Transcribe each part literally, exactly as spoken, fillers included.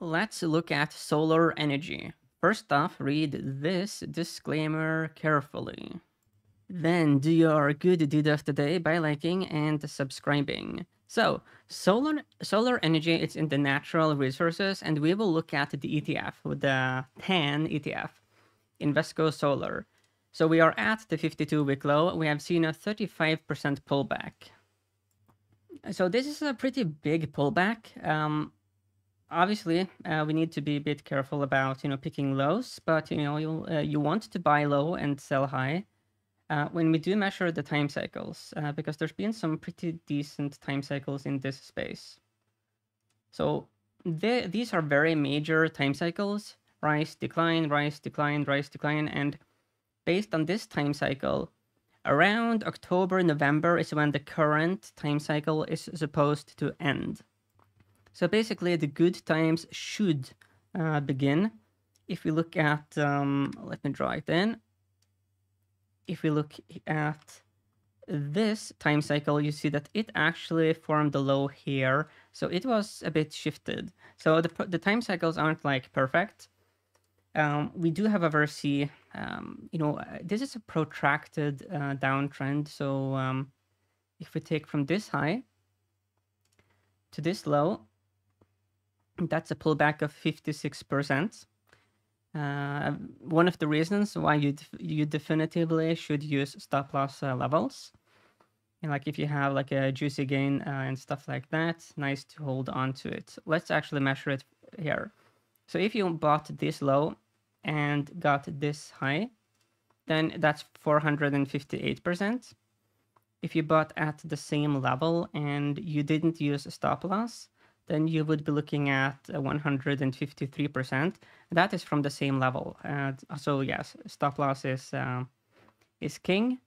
Let's look at solar energy. First off, read this disclaimer carefully. Then do your good deed of the day by liking and subscribing. So, solar solar energy is in the natural resources, and we will look at the E T F, the T A N E T F, Invesco Solar. So we are at the fifty-two week low. We have seen a thirty-five percent pullback. So this is a pretty big pullback. Um, obviously, uh, we need to be a bit careful about, you know, picking lows, but, you know, you uh, you want to buy low and sell high. Uh, when we do measure the time cycles, uh, because there's been some pretty decent time cycles in this space. So they, these are very major time cycles, rise, decline, rise, decline, rise, decline. And based on this time cycle, around October, November is when the current time cycle is supposed to end. So basically the good times should uh, begin. If we look at, um, let me draw it in. If we look at this time cycle, you see that it actually formed a low here. So it was a bit shifted. So the, the time cycles aren't like perfect. Um, we do have a R S I, um, you know, this is a protracted uh, downtrend. So um, if we take from this high to this low, that's a pullback of fifty-six percent. Uh, one of the reasons why you you definitively should use stop loss uh, levels, and like if you have like a juicy gain uh, and stuff like that, nice to hold on to it. Let's actually measure it here. So if you bought this low and got this high, then that's four hundred fifty-eight percent. If you bought at the same level and you didn't use stop loss, then you would be looking at one hundred fifty-three percent. That is from the same level. Uh, so yes, stop loss is, uh, is king.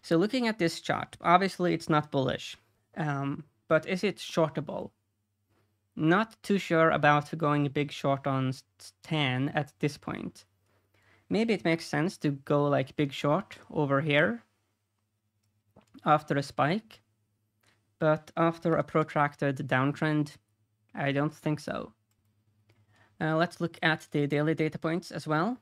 So looking at this chart, obviously it's not bullish, um, but is it shortable? Not too sure about going big short on T A N at this point. Maybe it makes sense to go like big short over here after a spike. But after a protracted downtrend, I don't think so. Uh, let's look at the daily data points as well.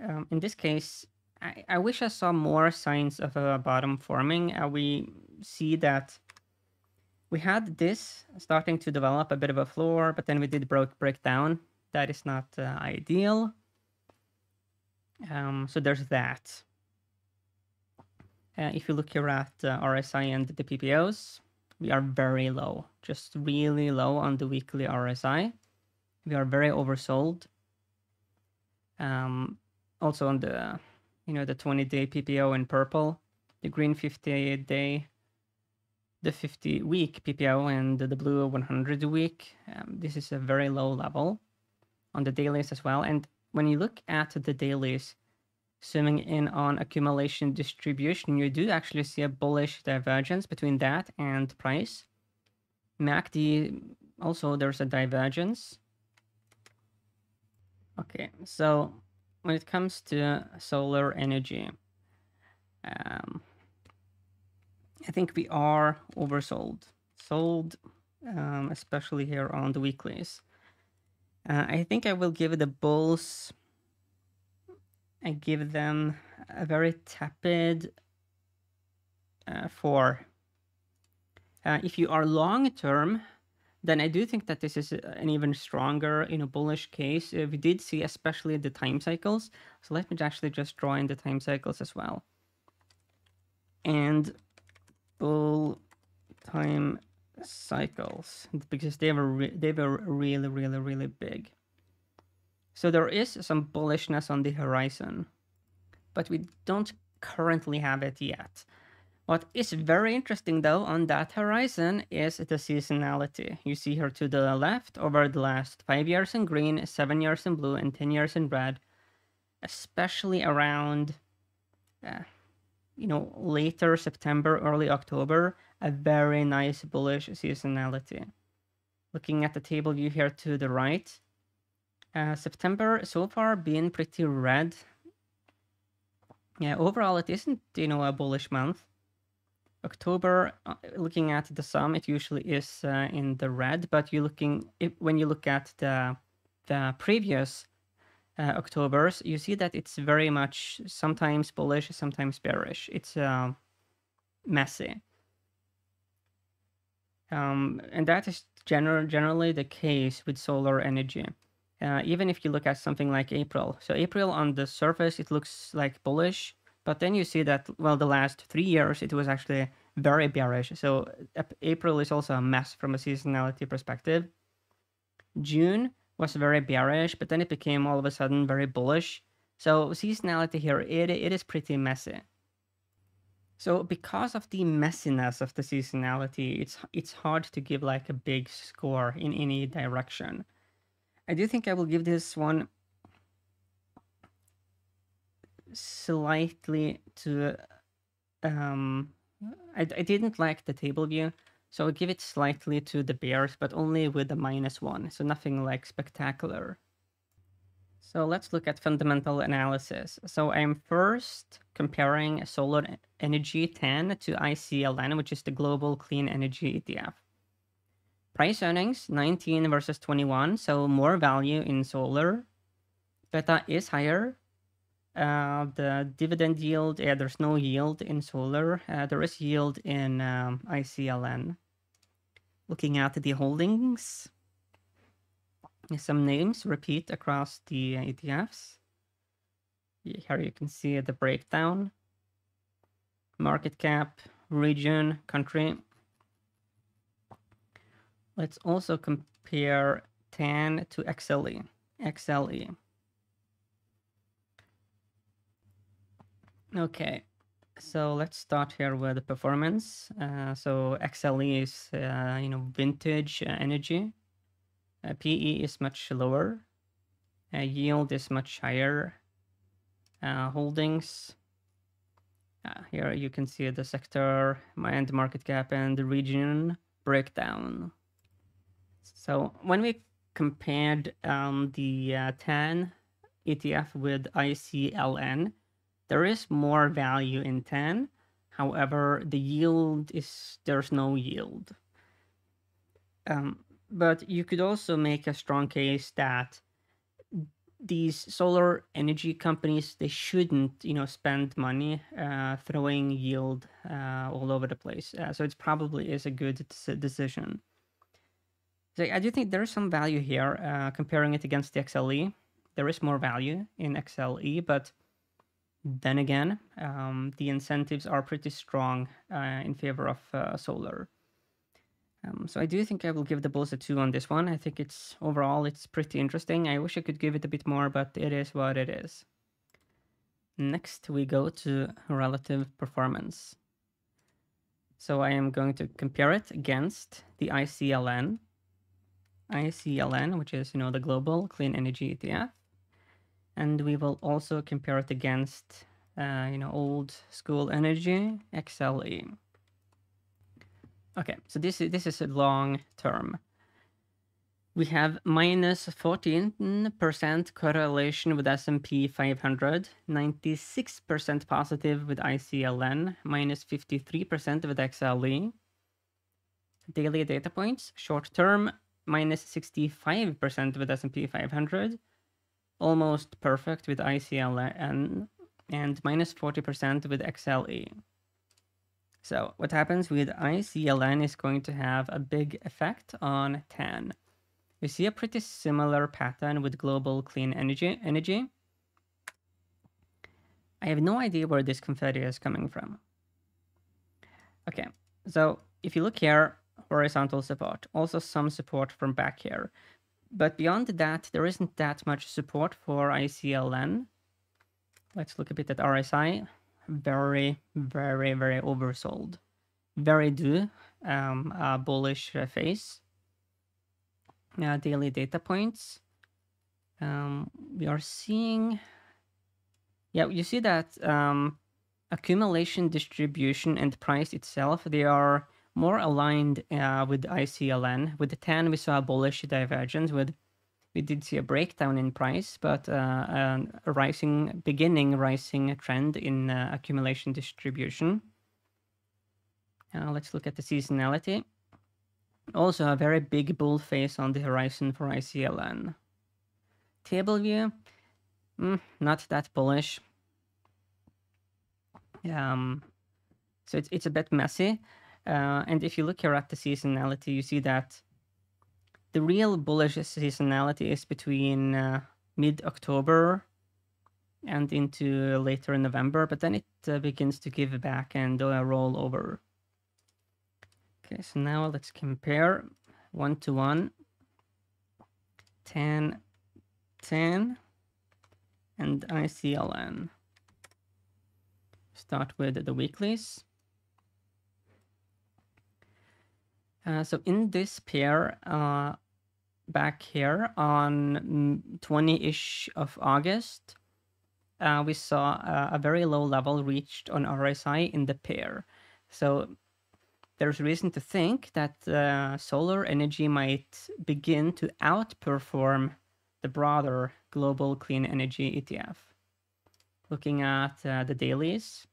Um, in this case, I, I wish I saw more signs of a bottom forming. Uh, we see that we had this starting to develop a bit of a floor, but then we did break, break down. That is not uh, ideal. Um, so there's that. Uh, if you look here at uh, R S I and the P P Os, we are very low, just really low on the weekly R S I. We are very oversold. Um, also on the, you know, the twenty day P P O in purple, the green fifty-day, the fifty week P P O, and the blue one hundred week. Um, this is a very low level on the dailies as well. And when you look at the dailies, zooming in on accumulation distribution, you do actually see a bullish divergence between that and price. M A C D, also there's a divergence. Okay, so when it comes to solar energy, um, I think we are oversold. Sold, um, especially here on the weeklies. Uh, I think I will give the bulls... I give them a very tepid uh, four. Uh, if you are long term, then I do think that this is an even stronger, you know, bullish case. Uh, we did see especially the time cycles. So let me actually just draw in the time cycles as well. And bull time cycles, because they were re they were really, really, really big. So there is some bullishness on the horizon, but we don't currently have it yet. What is very interesting though on that horizon is the seasonality. You see here to the left over the last five years in green, seven years in blue, and ten years in red, especially around, uh, you know, later September, early October, a very nice bullish seasonality. Looking at the table view here to the right, Uh, September so far been pretty red. Yeah, overall it isn't, you know, a bullish month. October, uh, looking at the sum, it usually is uh, in the red, but you're looking, if, when you look at the, the previous uh, Octobers, you see that it's very much sometimes bullish, sometimes bearish. It's uh, messy. Um, and that is general, generally the case with solar energy. Uh, even if you look at something like April. So April on the surface, it looks like bullish, but then you see that, well, the last three years, it was actually very bearish. So April is also a mess from a seasonality perspective. June was very bearish, but then it became all of a sudden very bullish. So seasonality here, it, it is pretty messy. So because of the messiness of the seasonality, it's, it's hard to give like a big score in any direction. I do think I will give this one slightly to, um, I, I didn't like the table view, so I'll give it slightly to the bears, but only with a minus one, so nothing like spectacular. So let's look at fundamental analysis. So I'm first comparing solar energy T A N to I C L N, which is the global clean energy E T F. Price earnings, nineteen versus twenty-one, so more value in solar. Beta is higher. Uh, the dividend yield, yeah, there's no yield in solar. Uh, there is yield in um, I C L N. Looking at the holdings, some names repeat across the E T Fs. Here you can see the breakdown. Market cap, region, country. Let's also compare T A N to X L E. X L E. Okay, so let's start here with the performance. Uh, so X L E is, uh, you know, vintage energy. Uh, P E is much lower. Uh, yield is much higher. Uh, holdings. Uh, here you can see the sector and market cap and the region breakdown. So when we compared um, the uh, T A N E T F with I C L N, there is more value in T A N. However, the yield is, there's no yield. Um, but you could also make a strong case that these solar energy companies, they shouldn't, you know, spend money uh, throwing yield uh, all over the place. Uh, so it probably is a good decision. So I do think there is some value here, uh, comparing it against the X L E. There is more value in X L E, but then again, um, the incentives are pretty strong uh, in favor of uh, solar. Um, so I do think I will give the bulls a two on this one. I think it's overall, it's pretty interesting. I wish I could give it a bit more, but it is what it is. Next, we go to relative performance. So I am going to compare it against the I C L N. I C L N, which is, you know, the global clean energy E T F, and we will also compare it against, uh, you know, old school energy X L E. Okay, so this is this is a long term. We have minus fourteen percent correlation with S and P five hundred, ninety-six percent positive with I C L N, minus fifty-three percent with X L E. Daily data points, short term. Minus sixty-five percent with S and P five hundred, almost perfect with I C L N, and minus forty percent with X L E. So what happens with I C L N is going to have a big effect on T A N. We see a pretty similar pattern with global clean energy. energy. I have no idea where this confetti is coming from. Okay, so if you look here, horizontal support, also some support from back here. But beyond that, there isn't that much support for I C L N. Let's look a bit at R S I. Very, very, very oversold. Very due, um, a bullish phase. Uh, daily data points. Um, we are seeing, yeah, you see that um, accumulation, distribution, and price itself, they are more aligned uh, with I C L N. With the T A N, we saw a bullish divergence. With we did see a breakdown in price, but uh, an, a rising beginning rising trend in uh, accumulation distribution. Uh, let's look at the seasonality. Also a very big bull face on the horizon for I C L N. Table view, mm, not that bullish. Um, so it's, it's a bit messy. Uh, and if you look here at the seasonality, you see that the real bullish seasonality is between uh, mid-October and into later in November, but then it uh, begins to give back and uh, roll over. Okay, so now let's compare one to one. T A N, T A N, and I C L N. Start with the weeklies. Uh, so in this pair, uh, back here on twentieth-ish of August, uh, we saw a, a very low level reached on R S I in the pair. So there's reason to think that uh, solar energy might begin to outperform the broader global clean energy E T F. Looking at uh, the dailies.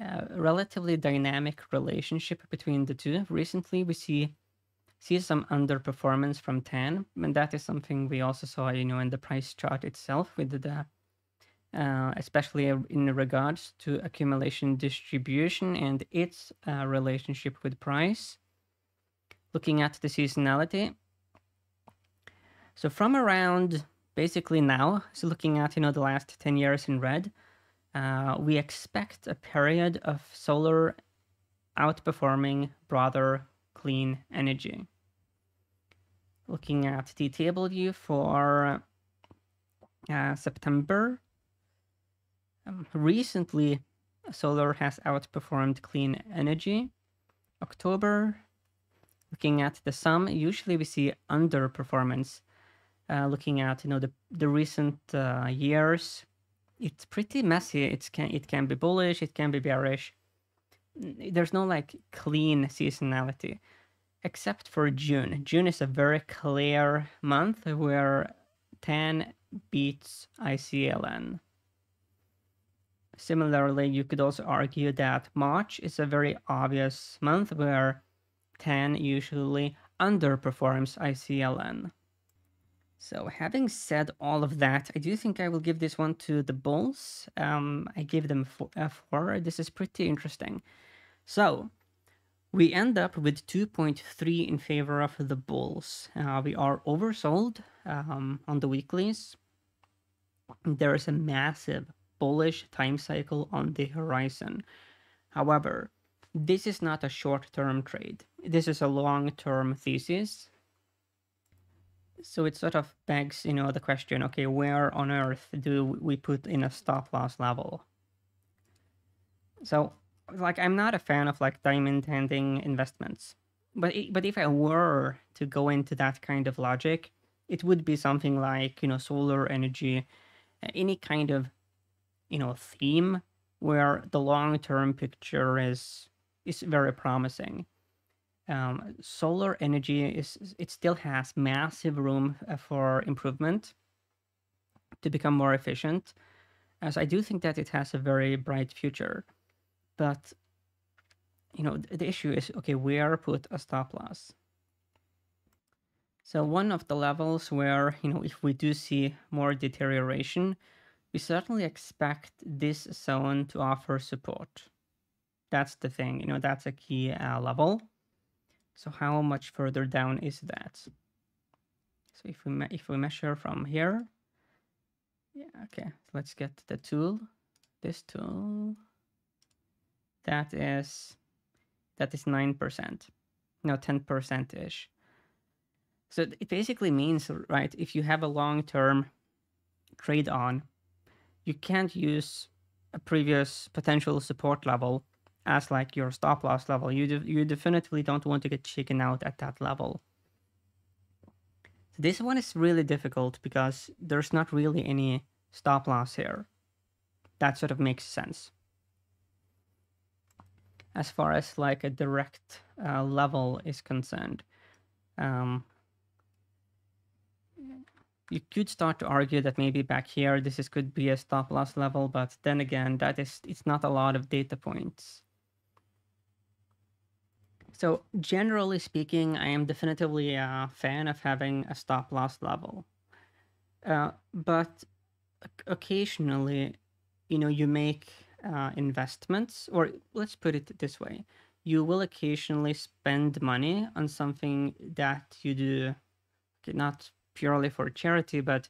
Uh, relatively dynamic relationship between the two. Recently, we see see some underperformance from T A N, and that is something we also saw, you know, in the price chart itself, with the uh, especially in regards to accumulation distribution and its uh, relationship with price. Looking at the seasonality, so from around basically now, so looking at, you know, the last ten years in red. Uh, we expect a period of solar outperforming broader clean energy. Looking at the table view for uh, September, um, recently solar has outperformed clean energy. October, looking at the sum, usually we see underperformance. Uh, looking at, you know, the the recent uh, years. It's pretty messy. It's can it can be bullish, it can be bearish. There's no like clean seasonality, except for June. June is a very clear month where T A N beats I C L N. Similarly, you could also argue that March is a very obvious month where T A N usually underperforms I C L N. So having said all of that, I do think I will give this one to the bulls. Um, I give them a four. This is pretty interesting. So we end up with two point three in favor of the bulls. Uh, we are oversold um, on the weeklies. There is a massive bullish time cycle on the horizon. However, this is not a short-term trade. This is a long-term thesis. So it sort of begs, you know, the question, okay, where on earth do we put in a stop loss level? So, like, I'm not a fan of like diamond handing investments, but but if I were to go into that kind of logic, it would be something like, you know, solar energy, any kind of, you know, theme where the long term picture is is very promising. Um, solar energy is, it still has massive room for improvement to become more efficient, as I do think that it has a very bright future. But, you know, the issue is, okay, where put a stop loss? So one of the levels where, you know, if we do see more deterioration, we certainly expect this zone to offer support. That's the thing, you know, that's a key uh, level. So how much further down is that? So if we if we measure from here, yeah, okay. So let's get the tool. This tool. That is that is nine percent, no, ten percent ish. So it basically means, right, if you have a long-term trade on, you can't use a previous potential support level as like your stop loss level. You de you definitely don't want to get chicken out at that level. So this one is really difficult because there's not really any stop loss here. That sort of makes sense. As far as like a direct uh, level is concerned, um, you could start to argue that maybe back here this is, could be a stop loss level, but then again, that is, it's not a lot of data points. So generally speaking, I am definitively a fan of having a stop loss level. Uh, but occasionally, you know, you make uh, investments, or let's put it this way. You will occasionally spend money on something that you do, okay, not purely for charity, but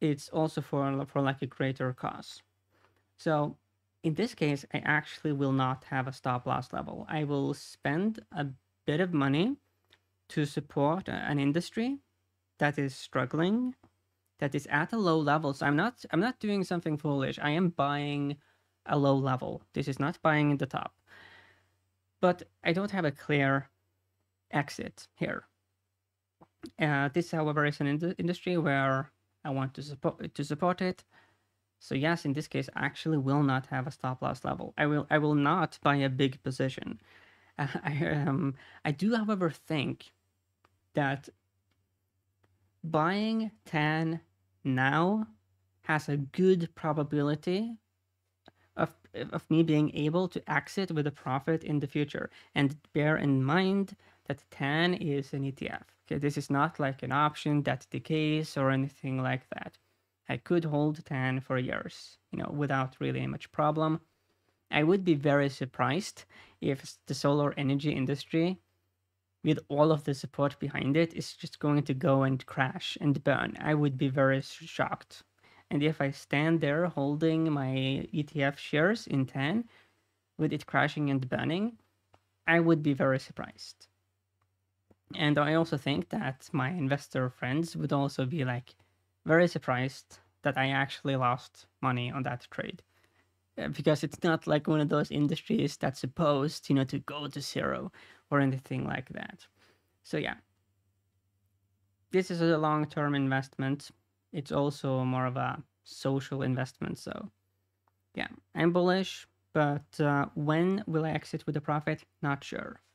it's also for, for like a greater cause. So in this case, I actually will not have a stop loss level. I will spend a bit of money to support an industry that is struggling, that is at a low level. So I'm not, I'm not doing something foolish. I am buying a low level. This is not buying at the top. But I don't have a clear exit here. Uh, this, however, is an ind- industry where I want to support to support it. So yes, in this case, I actually will not have a stop loss level. I will I will not buy a big position. Uh, I um I do, however, think that buying T A N now has a good probability of of me being able to exit with a profit in the future. And bear in mind that T A N is an E T F. Okay, this is not like an option that decays or anything like that. I could hold T A N for years, you know, without really much problem. I would be very surprised if the solar energy industry, with all of the support behind it, is just going to go and crash and burn. I would be very shocked. And if I stand there holding my E T F shares in T A N, with it crashing and burning, I would be very surprised. And I also think that my investor friends would also be like very surprised that I actually lost money on that trade, because it's not like one of those industries that's supposed, you know, to go to zero or anything like that. So yeah, this is a long-term investment. It's also more of a social investment. So yeah, I'm bullish, but uh, when will I exit with a profit? Not sure.